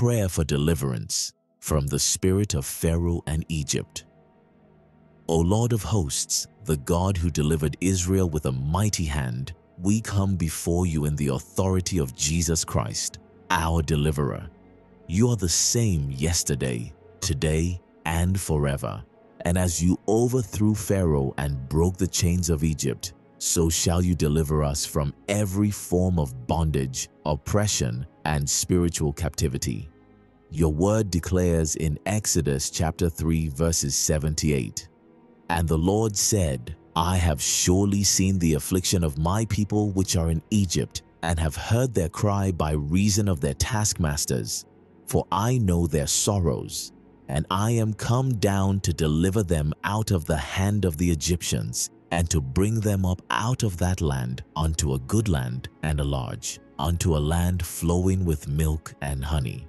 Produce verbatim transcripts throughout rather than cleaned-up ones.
prayer for deliverance from the spirit of Pharaoh and Egypt. O Lord of hosts, the God who delivered Israel with a mighty hand, we come before you in the authority of Jesus Christ, our deliverer. You are the same yesterday, today, and forever. And as you overthrew Pharaoh and broke the chains of Egypt, so shall you deliver us from every form of bondage, oppression, and spiritual captivity. Your word declares in Exodus chapter three, verses seven to eight, "And the Lord said, I have surely seen the affliction of my people which are in Egypt, and have heard their cry by reason of their taskmasters, for I know their sorrows. And I am come down to deliver them out of the hand of the Egyptians, and to bring them up out of that land unto a good land and a large, unto a land flowing with milk and honey."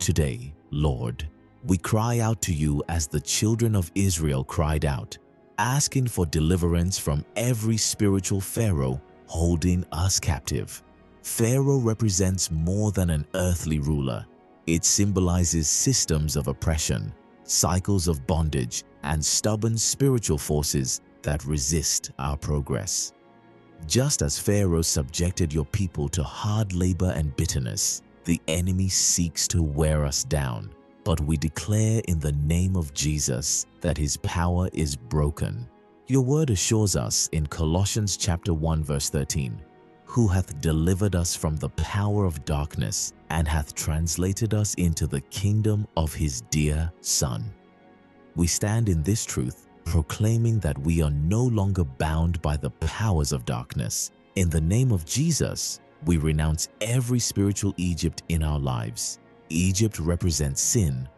Today, Lord, we cry out to you as the children of Israel cried out, asking for deliverance from every spiritual Pharaoh holding us captive. Pharaoh represents more than an earthly ruler. It symbolizes systems of oppression, cycles of bondage, and stubborn spiritual forces that resist our progress. Just as Pharaoh subjected your people to hard labor and bitterness, the enemy seeks to wear us down. But we declare in the name of Jesus that his power is broken. Your word assures us in Colossians chapter one, verse thirteen, "Who hath delivered us from the power of darkness, and hath translated us into the kingdom of his dear Son." We stand in this truth, proclaiming that we are no longer bound by the powers of darkness. In the name of Jesus, we renounce every spiritual Egypt in our lives. Egypt represents sin,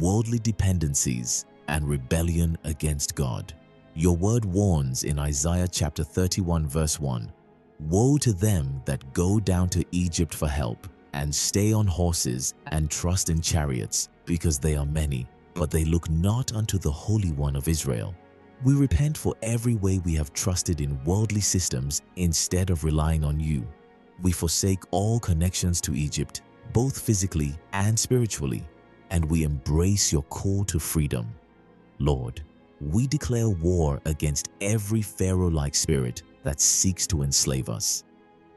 worldly dependencies, and rebellion against God. Your word warns in Isaiah chapter thirty-one, verse one, "Woe to them that go down to Egypt for help, and stay on horses, and trust in chariots, because they are many, but they look not unto the Holy One of Israel." We repent for every way we have trusted in worldly systems instead of relying on you. We forsake all connections to Egypt, both physically and spiritually, and we embrace your call to freedom. Lord, we declare war against every Pharaoh-like spirit that seeks to enslave us.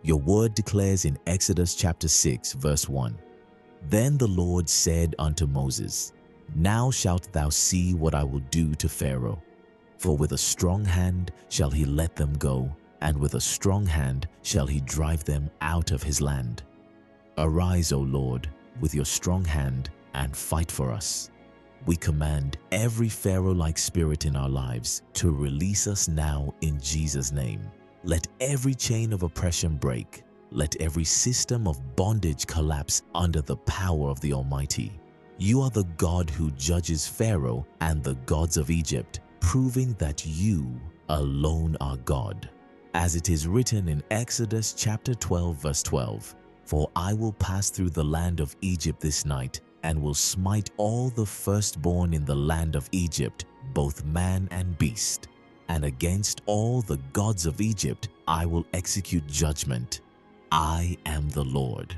Your word declares in Exodus chapter six, verse one, "Then the Lord said unto Moses, Now shalt thou see what I will do to Pharaoh. For with a strong hand shall he let them go, and with a strong hand shall he drive them out of his land. Arise, O Lord, with your strong hand, and fight for us." We command every Pharaoh-like spirit in our lives to release us now in Jesus' name. Let every chain of oppression break. Let every system of bondage collapse under the power of the Almighty. You are the God who judges Pharaoh and the gods of Egypt, proving that you alone are God. As it is written in Exodus chapter twelve, verse twelve, "For I will pass through the land of Egypt this night, and will smite all the firstborn in the land of Egypt, both man and beast. And against all the gods of Egypt I will execute judgment. I am the Lord."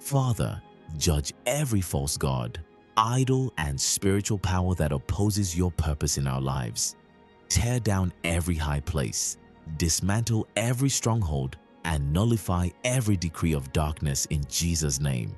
Father, judge every false god, idol, and spiritual power that opposes your purpose in our lives. Tear down every high place, dismantle every stronghold, and nullify every decree of darkness in Jesus' name.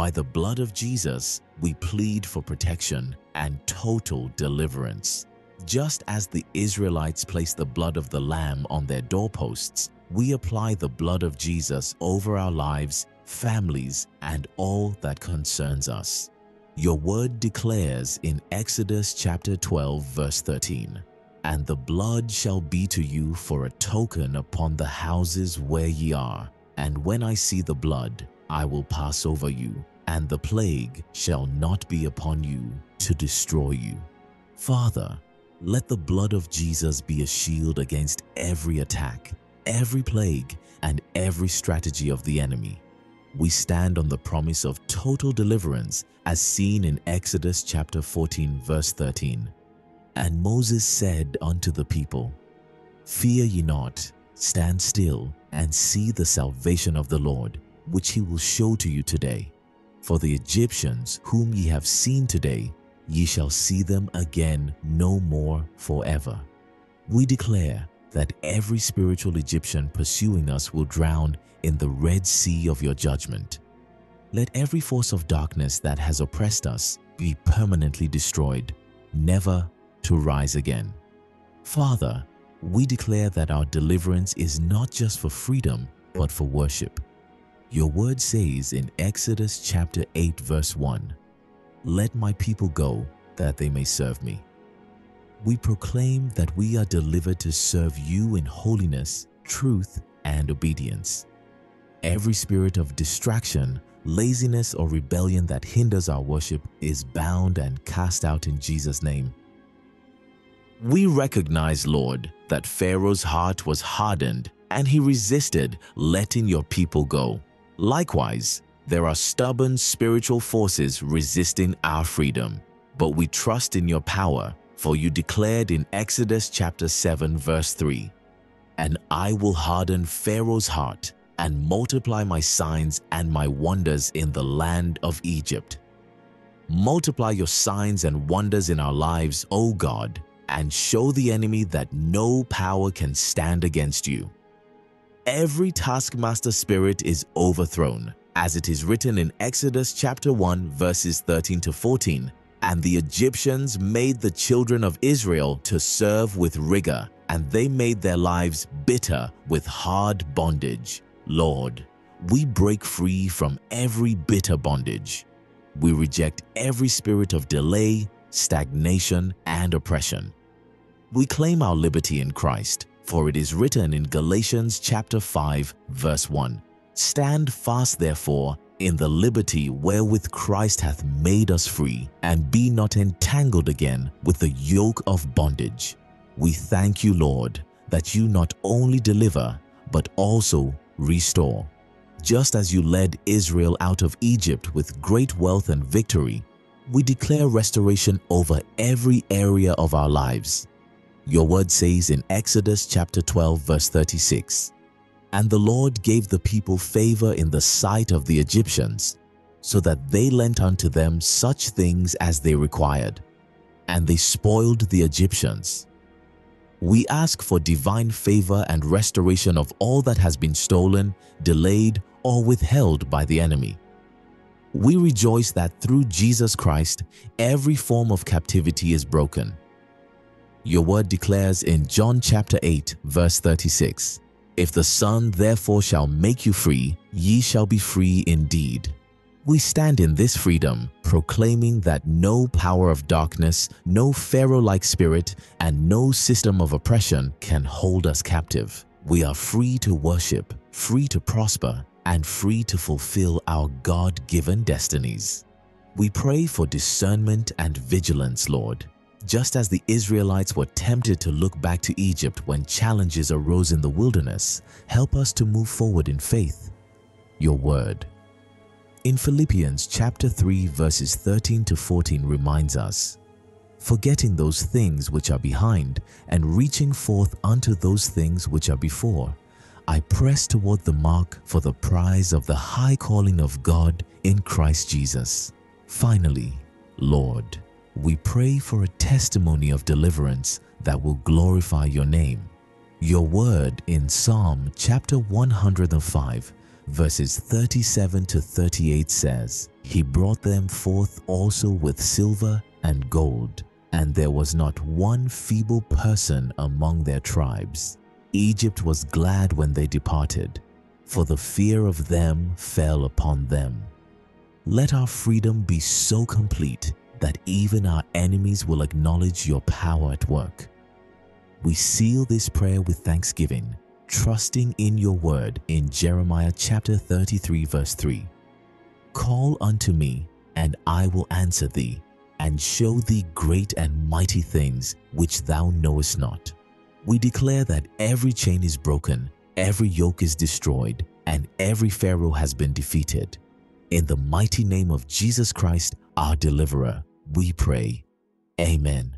By the blood of Jesus, we plead for protection and total deliverance. Just as the Israelites placed the blood of the Lamb on their doorposts, we apply the blood of Jesus over our lives, families, and all that concerns us. Your word declares in Exodus chapter twelve, verse thirteen, "And the blood shall be to you for a token upon the houses where ye are, and when I see the blood, I will pass over you, and the plague shall not be upon you to destroy you." Father, let the blood of Jesus be a shield against every attack, every plague, and every strategy of the enemy. We stand on the promise of total deliverance as seen in Exodus chapter fourteen, verse thirteen. "And Moses said unto the people, Fear ye not, stand still, and see the salvation of the Lord, which he will show to you today. For the Egyptians whom ye have seen today, ye shall see them again no more forever. We declare that every spiritual Egyptian pursuing us will drown in the Red Sea of your judgment. Let every force of darkness that has oppressed us be permanently destroyed, never to rise again. Father, we declare that our deliverance is not just for freedom, but for worship. Your word says in Exodus chapter eight verse one, "Let my people go, that they may serve me." We proclaim that we are delivered to serve you in holiness, truth, and obedience. Every spirit of distraction, laziness, or rebellion that hinders our worship is bound and cast out in Jesus' name. We recognize, Lord, that Pharaoh's heart was hardened and he resisted letting your people go. Likewise, there are stubborn spiritual forces resisting our freedom, but we trust in your power, for you declared in Exodus chapter seven verse three, "And I will harden Pharaoh's heart and multiply my signs and my wonders in the land of Egypt." Multiply your signs and wonders in our lives, O God, and show the enemy that no power can stand against you. Every taskmaster spirit is overthrown, as it is written in Exodus chapter one verses thirteen to fourteen, "And the Egyptians made the children of Israel to serve with rigor, and they made their lives bitter with hard bondage." Lord, we break free from every bitter bondage. We reject every spirit of delay, stagnation, and oppression. We claim our liberty in Christ, for it is written in Galatians chapter five verse one, "Stand fast therefore in the liberty wherewith Christ hath made us free, and be not entangled again with the yoke of bondage." We thank you, Lord, that you not only deliver, but also restore. Just as you led Israel out of Egypt with great wealth and victory, we declare restoration over every area of our lives. Your word says in Exodus chapter twelve verse thirty-six, "And the Lord gave the people favor in the sight of the Egyptians, so that they lent unto them such things as they required, and they spoiled the Egyptians." We ask for divine favor and restoration of all that has been stolen, delayed, or withheld by the enemy. We rejoice that through Jesus Christ, every form of captivity is broken. Your word declares in John chapter eight, verse thirty-six, "If the Son therefore shall make you free, ye shall be free indeed." We stand in this freedom, proclaiming that no power of darkness, no Pharaoh-like spirit, and no system of oppression can hold us captive. We are free to worship, free to prosper, and free to fulfill our God-given destinies. We pray for discernment and vigilance, Lord. Just as the Israelites were tempted to look back to Egypt when challenges arose in the wilderness, help us to move forward in faith. Your word in Philippians chapter three verses thirteen to fourteen reminds us, "Forgetting those things which are behind, and reaching forth unto those things which are before, I press toward the mark for the prize of the high calling of God in Christ Jesus." Finally, Lord, we pray for a testimony of deliverance that will glorify your name. Your word in Psalm chapter one hundred five, verses thirty-seven to thirty-eight says, "He brought them forth also with silver and gold, and there was not one feeble person among their tribes. Egypt was glad when they departed, for the fear of them fell upon them." Let our freedom be so complete that even our enemies will acknowledge your power at work. We seal this prayer with thanksgiving, trusting in your word in Jeremiah chapter thirty-three verse three. "Call unto me, and I will answer thee, and show thee great and mighty things which thou knowest not." We declare that every chain is broken, every yoke is destroyed, and every Pharaoh has been defeated. In the mighty name of Jesus Christ, our deliverer, we pray. Amen.